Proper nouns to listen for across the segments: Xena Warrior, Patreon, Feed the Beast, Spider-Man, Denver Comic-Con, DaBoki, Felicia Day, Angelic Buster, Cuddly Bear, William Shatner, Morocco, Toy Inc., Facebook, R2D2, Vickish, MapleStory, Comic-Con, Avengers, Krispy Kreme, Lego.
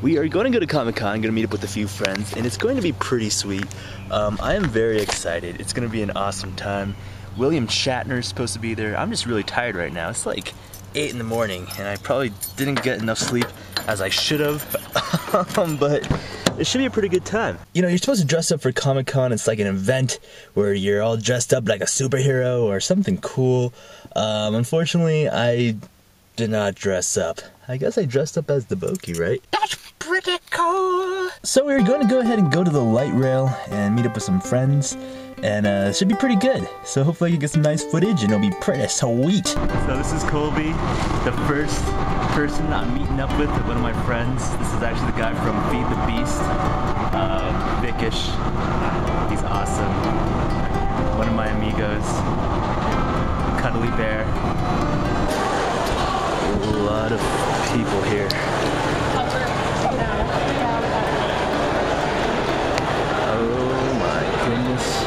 We are going to go to Comic-Con, going to meet up with a few friends, and it's going to be pretty sweet. I am very excited. It's going to be an awesome time. William Shatner is supposed to be there. I'm just really tired right now. It's like 8 in the morning, and I probably didn't get enough sleep as I should have, but it should be a pretty good time. You know, you're supposed to dress up for Comic-Con. It's like an event where you're all dressed up like a superhero or something cool. Unfortunately, I did not dress up. I guess I dressed up as DaBoki, right? That's pretty cool! So we're going to go ahead and go to the light rail and meet up with some friends, and it should be pretty good. So hopefully I can get some nice footage and it'll be pretty sweet. So this is Colby, the first person I'm meeting up with, one of my friends. This is actually the guy from Feed the Beast, Vickish. He's awesome. One of my amigos, Cuddly Bear. A lot of people here. Oh my goodness.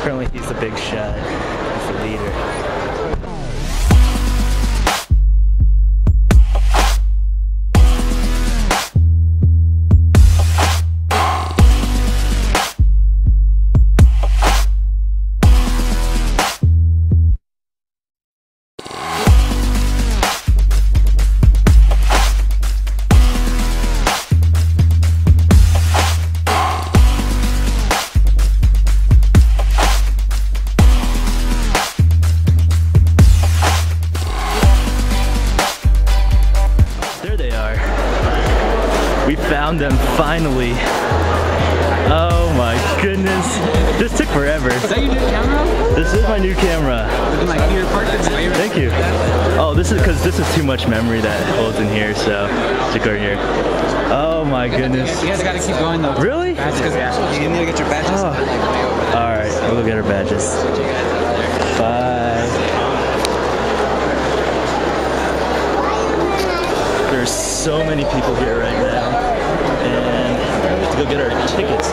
Apparently he's the big shot. He's the leader. Found them finally. Oh my goodness. This took forever. Is that your new camera? This is my new camera. Thank you. Oh, this is because this is too much memory that holds in here, so stick right here. Oh my goodness. You guys gotta keep going though. Really? You need to get your badges. Oh. Alright, we'll get our badges. Bye. There's so many people here right now. And we have to go get our tickets.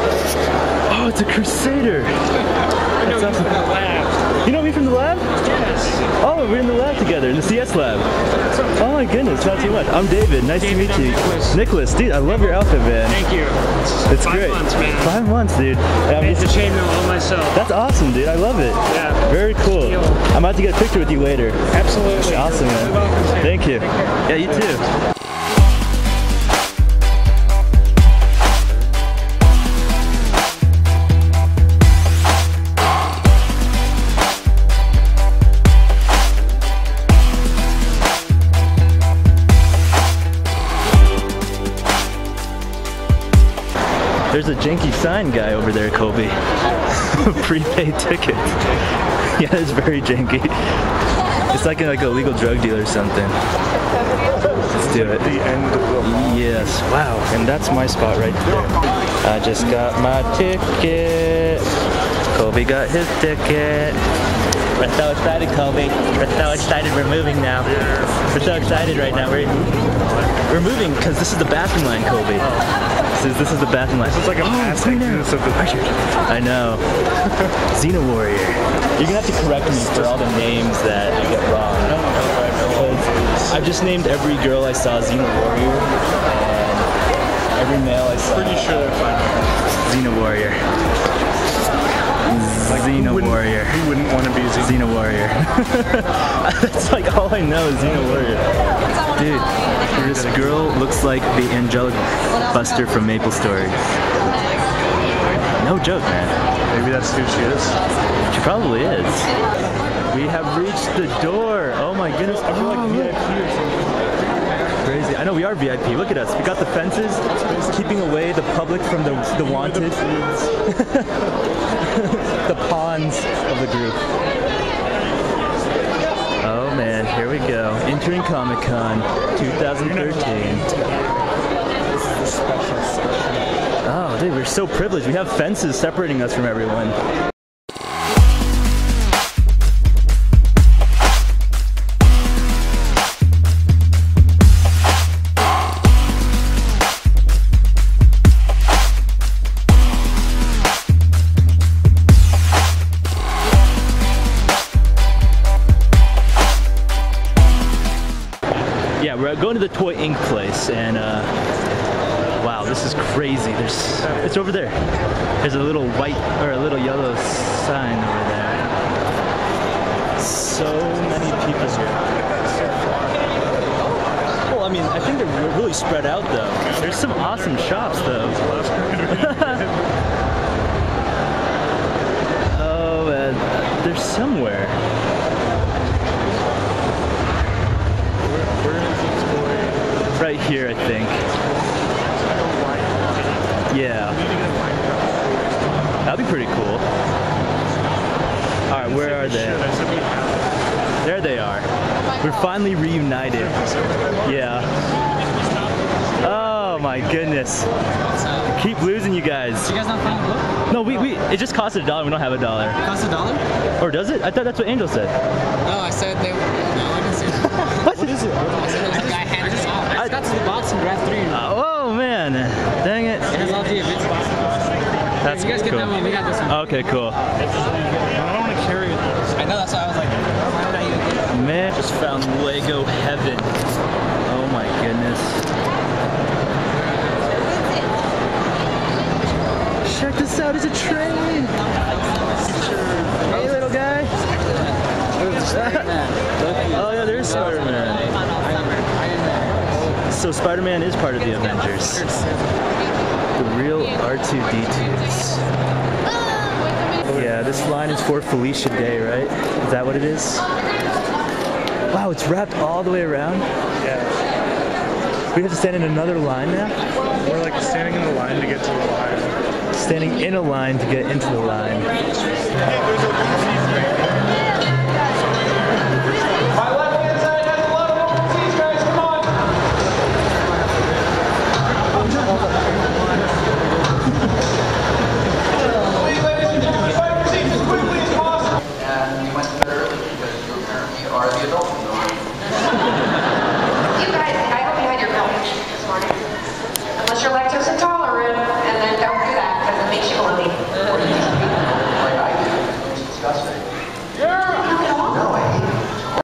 Oh, it's a Crusader! That's awesome. You know me from the lab? Yes. Oh, we're in the lab together, in the CS lab. Oh my goodness, not too much. I'm David, nice to meet you. Nicholas, dude, I love your outfit, man. Thank you. It's great. 5 months, man. 5 months, dude. I made the chain mail all myself. That's awesome, dude. I love it. Yeah. Very cool. I'm about to get a picture with you later. Absolutely. Awesome, man. Welcome. Thank you. Yeah, you too. There's a janky sign guy over there, Kobe. Prepaid ticket. Yeah, it's very janky. It's like an illegal drug dealer or something. Let's do it. Yes, wow, and that's my spot right there. I just got my ticket. Kobe got his ticket. We're so excited, Kobe. We're so excited. We're moving now. We're so excited right now. We're moving because this is the bathroom line, Kobe. This is the bathroom line. This is like a massive exodus of the picture. I know. Xena Warrior. You're gonna have to correct me for all the names that I get wrong. Because I've just named every girl I saw Xena Warrior, and every male I saw. Pretty sure Xena Warrior. Xena Warrior. Who wouldn't want to be Xena Warrior? That's like all I know is Xena Warrior. Dude, this girl looks like the Angelic Buster from MapleStory. No joke, man. Maybe that's who she is. She probably is. We have reached the door. Oh my goodness. I feel like VIP or something. Crazy. I know we are VIP. Look at us. We got the fences, keeping away the public from the wanted. The pawns of the group. Oh man, here we go. Entering Comic-Con 2013. Oh dude, we're so privileged. We have fences separating us from everyone. We're going going to the Toy Inc. place, and wow, this is crazy. It's over there. There's a little white or a little yellow sign over there. So many people here. Well, I mean, I think they're really spread out though. There's some awesome shops though. Oh, they're somewhere. Right here, I think. Yeah. That'd be pretty cool. All right, where are they? There they are. We're finally reunited. Yeah. Oh my goodness. I keep losing you guys. You guys not find a book? No, we. It just costs $1. We don't have $1. Costs $1? Or does it? I thought that's what Angel said. No, I said they. No, I didn't say that. What is it? I said the guy handed it off. I got to the box and grabbed 3. Oh man, dang it. It is all the events box. That's cool. You guys get that one. We got this one. Okay, cool. I don't want to carry it. I know, that's why I was like, why would I even get it? Man, just found Lego heaven. Oh my goodness. Check this out. It's a train. Hey, little guy. Oh yeah, there's Spider-Man. So Spider-Man is part of the Avengers. The real R2D2s. Yeah, this line is for Felicia Day, right? Is that what it is? Wow, it's wrapped all the way around? Yeah. We have to stand in another line now? We're like standing in the line to get to the line. Standing in a line to get into the line.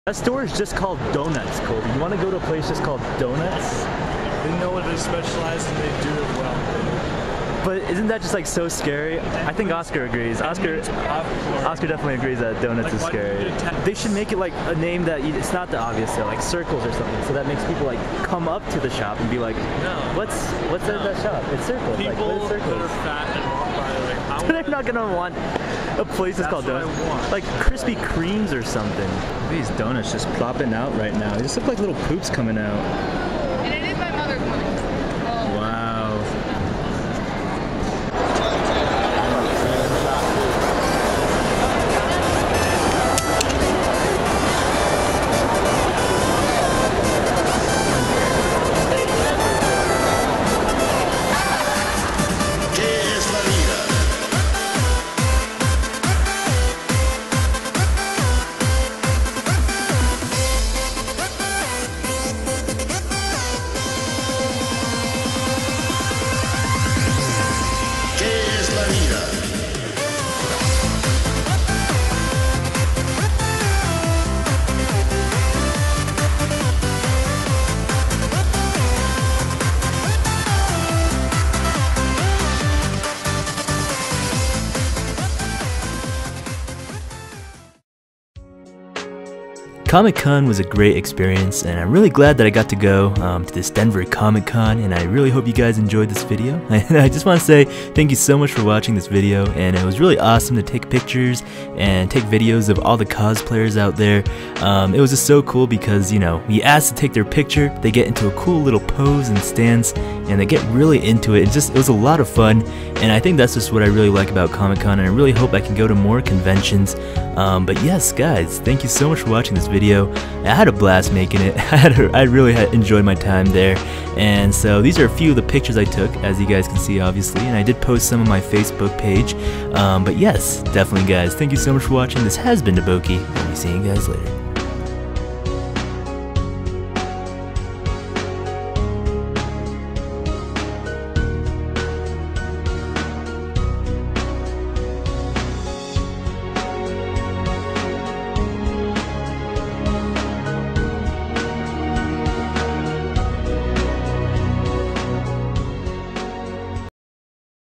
That store is just called Donuts, Colby. You want to go to a place just called Donuts? They know what they specialize and they do it well. But isn't that just like so scary? I think Oscar agrees. Oscar definitely agrees that Donuts is scary. They should make it like a name that it's not the obvious though, like Circles or something. So that makes people like come up to the shop and be like, what's that shop? It's Circles. People like, what is Circles? That are fat and walk by, like, they're not gonna want. A place is called Donuts, like Krispy Kremes or something. These donuts just plopping out right now. They just look like little poops coming out. And it is my mother's one. Oh. Comic-Con was a great experience, and I'm really glad that I got to go to this Denver Comic-Con, and I really hope you guys enjoyed this video. And I just want to say thank you so much for watching this video, and it was really awesome to take pictures and take videos of all the cosplayers out there. It was just so cool because, you know, we asked to take their picture, they get into a cool little pose and stance, and they get really into it. It was a lot of fun, and I think that's just what I really like about Comic-Con, and I really hope I can go to more conventions. But yes, guys, thank you so much for watching this video. I had a blast making it. I really enjoyed my time there. And so these are a few of the pictures I took, as you guys can see, obviously. And I did post some on my Facebook page. But yes, definitely, guys, thank you so much for watching. This has been DaBoki. I'll be seeing you guys later.